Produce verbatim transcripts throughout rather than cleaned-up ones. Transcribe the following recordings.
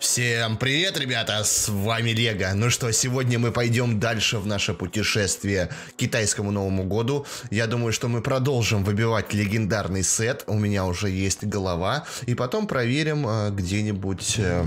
Всем привет, ребята, с вами Лего. Ну что, сегодня мы пойдем дальше в наше путешествие к китайскому Новому году. Я думаю, что мы продолжим выбивать легендарный сет. У меня уже есть голова. И потом проверим э, где-нибудь, э,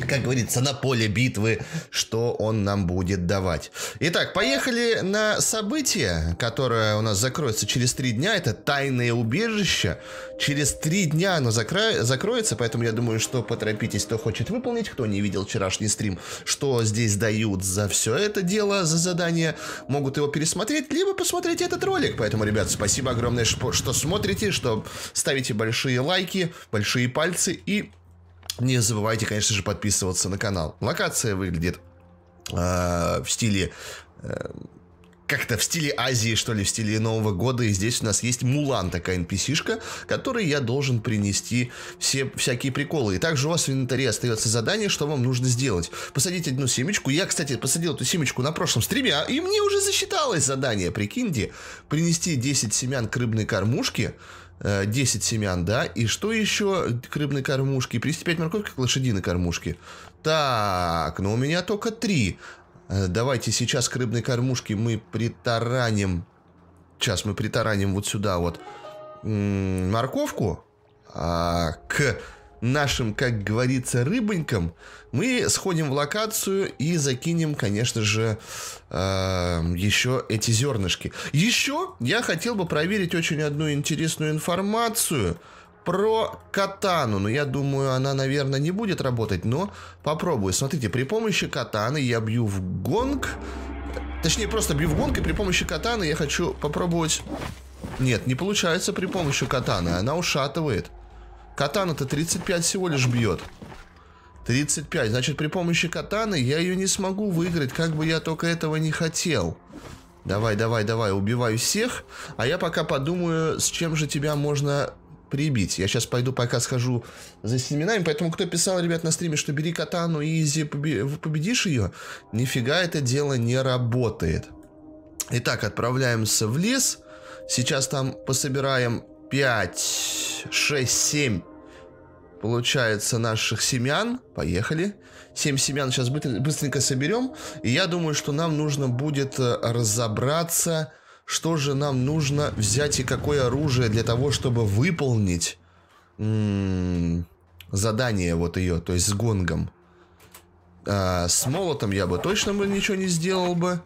как говорится, на поле битвы, что он нам будет давать. Итак, поехали на событие, которое у нас закроется через три дня. Это тайное убежище. Через три дня оно закро... закроется, поэтому я думаю, что поторопитесь, кто хочет выполнить, кто не видел вчерашний стрим, что здесь дают за все это дело, за задание, могут его пересмотреть, либо посмотреть этот ролик. Поэтому, ребят, спасибо огромное, что смотрите, что ставите большие лайки, большие пальцы и не забывайте, конечно же, подписываться на канал. Локация выглядит э, в стиле... Э, Как-то в стиле Азии, что ли, в стиле Нового года. И здесь у нас есть Мулан, такая эн пи си-шка, которой я должен принести все всякие приколы. И также у вас в инвентаре остается задание, что вам нужно сделать. Посадить одну семечку. Я, кстати, посадил эту семечку на прошлом стриме, и мне уже засчиталось задание, прикиньте. Принести десять семян к рыбной кормушке. десять семян, да. И что еще к рыбной кормушке? Принести пять морковки к лошадиной кормушке. Так, но у меня только три. Давайте сейчас к рыбной кормушке мы притараним. Сейчас мы притараним вот сюда вот морковку. А к нашим, как говорится, рыбонькам мы сходим в локацию и закинем, конечно же, еще эти зернышки. Еще я хотел бы проверить очень одну интересную информацию про катану, но я думаю, она, наверное, не будет работать, но попробую. Смотрите, при помощи катаны я бью в гонг, точнее, просто бью в гонг, и при помощи катаны я хочу попробовать... Нет, не получается при помощи катаны, она ушатывает. Катана-то тридцать пять всего лишь бьет. тридцать пять, значит, при помощи катаны я ее не смогу выиграть, как бы я только этого не хотел. Давай, давай, давай, убивай всех, а я пока подумаю, с чем же тебя можно... прибить. Я сейчас пойду пока схожу за семенами, поэтому кто писал, ребят, на стриме, что бери катану и изи победишь ее, нифига это дело не работает. Итак, отправляемся в лес. Сейчас там пособираем пять, шесть, семь, получается, наших семян. Поехали. семь семян сейчас быстренько соберем. И я думаю, что нам нужно будет разобраться... Что же нам нужно взять и какое оружие для того, чтобы выполнить м-м, задание вот ее, то есть с гонгом. А, с молотом я бы точно бы ничего не сделал бы.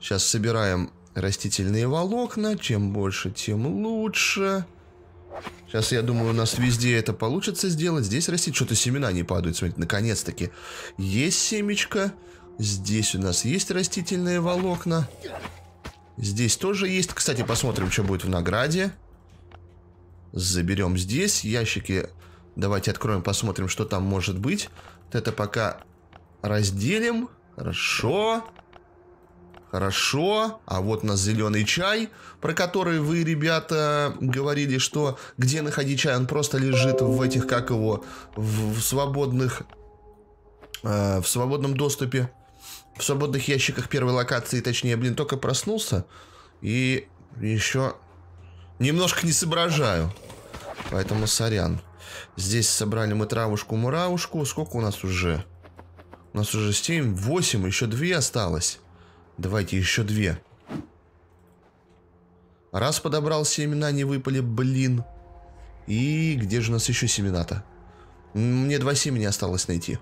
Сейчас собираем растительные волокна. Чем больше, тем лучше. Сейчас, я думаю, у нас везде это получится сделать. Здесь растет, что-то семена не падают. Смотрите, наконец-таки есть семечко. Здесь у нас есть растительные волокна. Здесь тоже есть. Кстати, посмотрим, что будет в награде. Заберем здесь. Ящики давайте откроем, посмотрим, что там может быть. Вот это пока разделим. Хорошо. Хорошо. А вот у нас зеленый чай, про который вы, ребята, говорили, что где находить чай. Он просто лежит в этих, как его, в, в свободных, э, в свободном доступе. В свободных ящиках первой локации, точнее, блин, только проснулся. И еще немножко не соображаю. Поэтому сорян. Здесь собрали мы травушку-муравушку. Сколько у нас уже? У нас уже семь, восемь, еще две осталось. Давайте еще две. Раз подобрал семена, не выпали, блин. И где же у нас еще семена-то? Мне два семени осталось найти.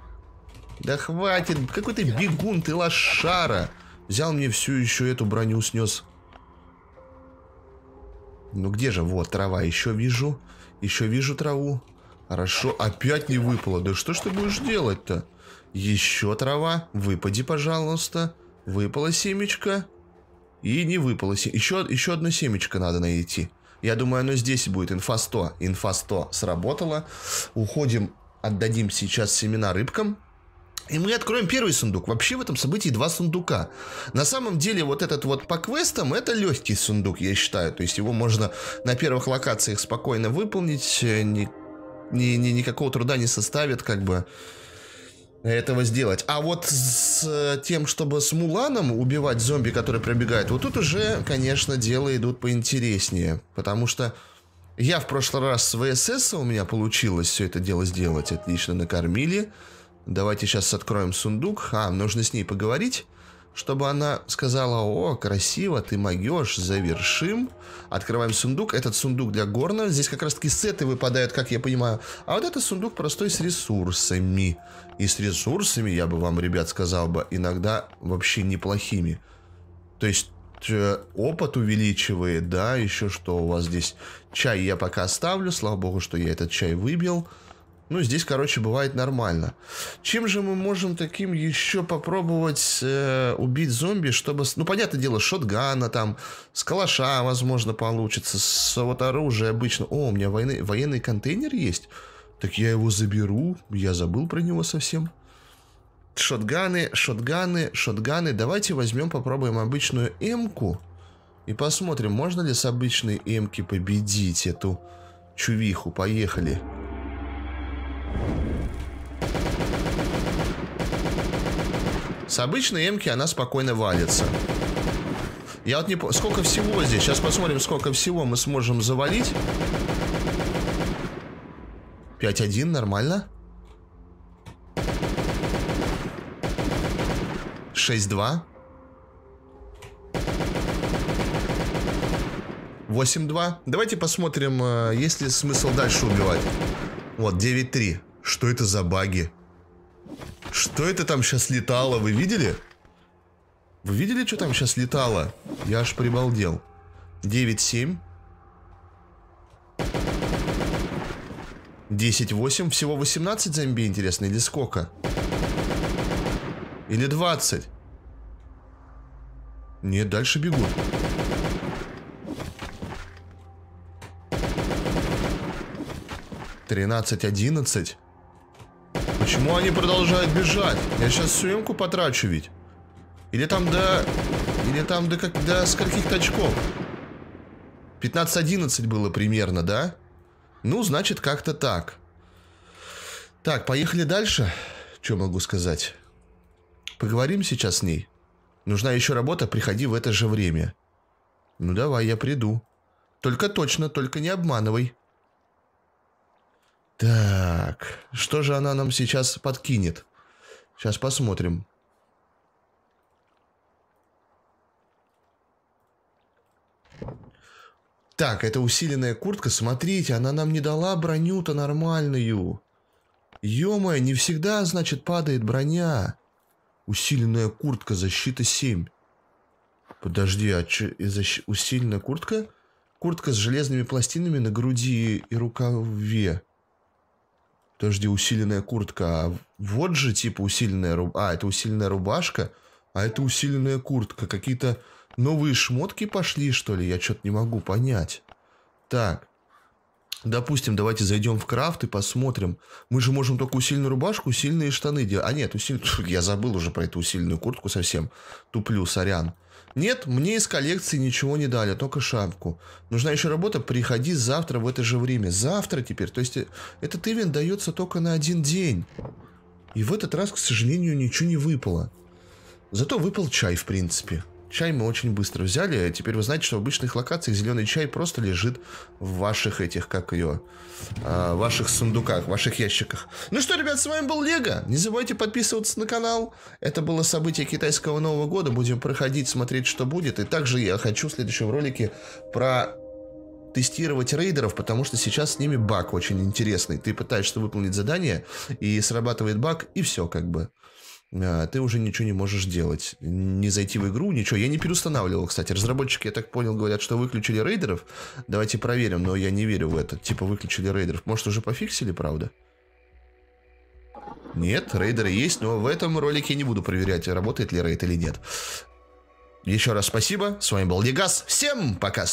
Да хватит, какой ты бегун, ты лошара. Взял мне всю еще эту броню, снес. Ну где же, вот, трава, еще вижу. Еще вижу траву. Хорошо, опять не выпало. Да что ж ты будешь делать-то? Еще трава, выпади, пожалуйста. Выпала семечко. И не выпало семечко. Еще, еще одно семечко надо найти. Я думаю, оно здесь будет, инфа сто. Инфа сто сработала. Уходим, отдадим сейчас семена рыбкам. И мы откроем первый сундук. Вообще в этом событии два сундука. На самом деле вот этот вот по квестам, это легкий сундук, я считаю. То есть его можно на первых локациях спокойно выполнить. Ни, ни, ни, никакого труда не составит как бы этого сделать. А вот с тем, чтобы с Муланом убивать зомби, которые пробегают, вот тут уже, конечно, дела идут поинтереснее. Потому что я в прошлый раз с ВСС у меня получилось все это дело сделать. Отлично накормили. Давайте сейчас откроем сундук. А, нужно с ней поговорить, чтобы она сказала: о, красиво, ты могешь, завершим. Открываем сундук. Этот сундук для горна. Здесь как раз таки сеты выпадают, как я понимаю. А вот это сундук простой с ресурсами. И с ресурсами, я бы вам, ребят, сказал бы, иногда вообще неплохими. То есть опыт увеличивает, да, еще что у вас здесь. Чай я пока оставлю, слава богу, что я этот чай выбил. Ну, здесь, короче, бывает нормально. Чем же мы можем таким еще попробовать э, убить зомби, чтобы... Ну, понятное дело, шотгана там, с калаша, возможно, получится, с вот оружия обычно. О, у меня военный, военный контейнер есть. Так я его заберу, я забыл про него совсем. Шотганы, шотганы, шотганы. Давайте возьмем, попробуем обычную эмку. И посмотрим, можно ли с обычной эмки победить эту чувиху. Поехали. С обычной эмки она спокойно валится. Я вот не помню, сколько всего здесь. Сейчас посмотрим, сколько всего мы сможем завалить. пять один, нормально. шесть два. восемь два. Давайте посмотрим, есть ли смысл дальше убивать. Вот, девять три. Что это за баги? Что это там сейчас летало? Вы видели? Вы видели, что там сейчас летало? Я аж прибалдел. девять семь. десять восемь. Всего восемнадцать зомби, интересно, или сколько? Или двадцать? Нет, дальше бегут. тринадцать одиннадцать. Почему они продолжают бежать? Я сейчас всю эмку потрачу ведь. Или там до... Или там до, как... до скольких-то очков? пятнадцать одиннадцать было примерно, да? Ну, значит, как-то так. Так, поехали дальше. Что могу сказать? Поговорим сейчас с ней. Нужна еще работа, приходи в это же время. Ну, давай, я приду. Только точно, только не обманывай. Так, что же она нам сейчас подкинет? Сейчас посмотрим. Так, это усиленная куртка. Смотрите, она нам не дала броню-то нормальную. Ё-моё, не всегда, значит, падает броня. Усиленная куртка, защита семь. Подожди, а чё, защ... усиленная куртка? Куртка с железными пластинами на груди и рукаве. Подожди, усиленная куртка. Вот же, типа, усиленная рубашка. А, это усиленная рубашка, а это усиленная куртка. Какие-то новые шмотки пошли, что ли? Я что-то не могу понять. Так. Допустим, давайте зайдем в крафт и посмотрим. Мы же можем только усиленную рубашку, усиленные штаны делать. А нет, усиль... я забыл уже про эту усиленную куртку совсем. Туплю, сорян. Нет, мне из коллекции ничего не дали, только шапку. Нужна еще работа, приходи завтра в это же время. Завтра теперь, то есть этот ивент дается только на один день. И в этот раз, к сожалению, ничего не выпало. Зато выпал чай, в принципе. Чай мы очень быстро взяли. Теперь вы знаете, что в обычных локациях зеленый чай просто лежит в ваших этих, как ее, э, ваших сундуках, ваших ящиках. Ну что, ребят, с вами был Лего. Не забывайте подписываться на канал. Это было событие китайского Нового года. Будем проходить, смотреть, что будет. И также я хочу в следующем ролике про... тестировать рейдеров, потому что сейчас с ними баг очень интересный. Ты пытаешься выполнить задание, и срабатывает баг, и все как бы. Ты уже ничего не можешь делать. Не зайти в игру, ничего. Я не переустанавливал, кстати. Разработчики, я так понял, говорят, что выключили рейдеров. Давайте проверим, но я не верю в это. Типа выключили рейдеров. Может, уже пофиксили, правда? Нет, рейдеры есть, но в этом ролике я не буду проверять, работает ли рейд или нет. Еще раз спасибо. С вами был Легас. Всем пока!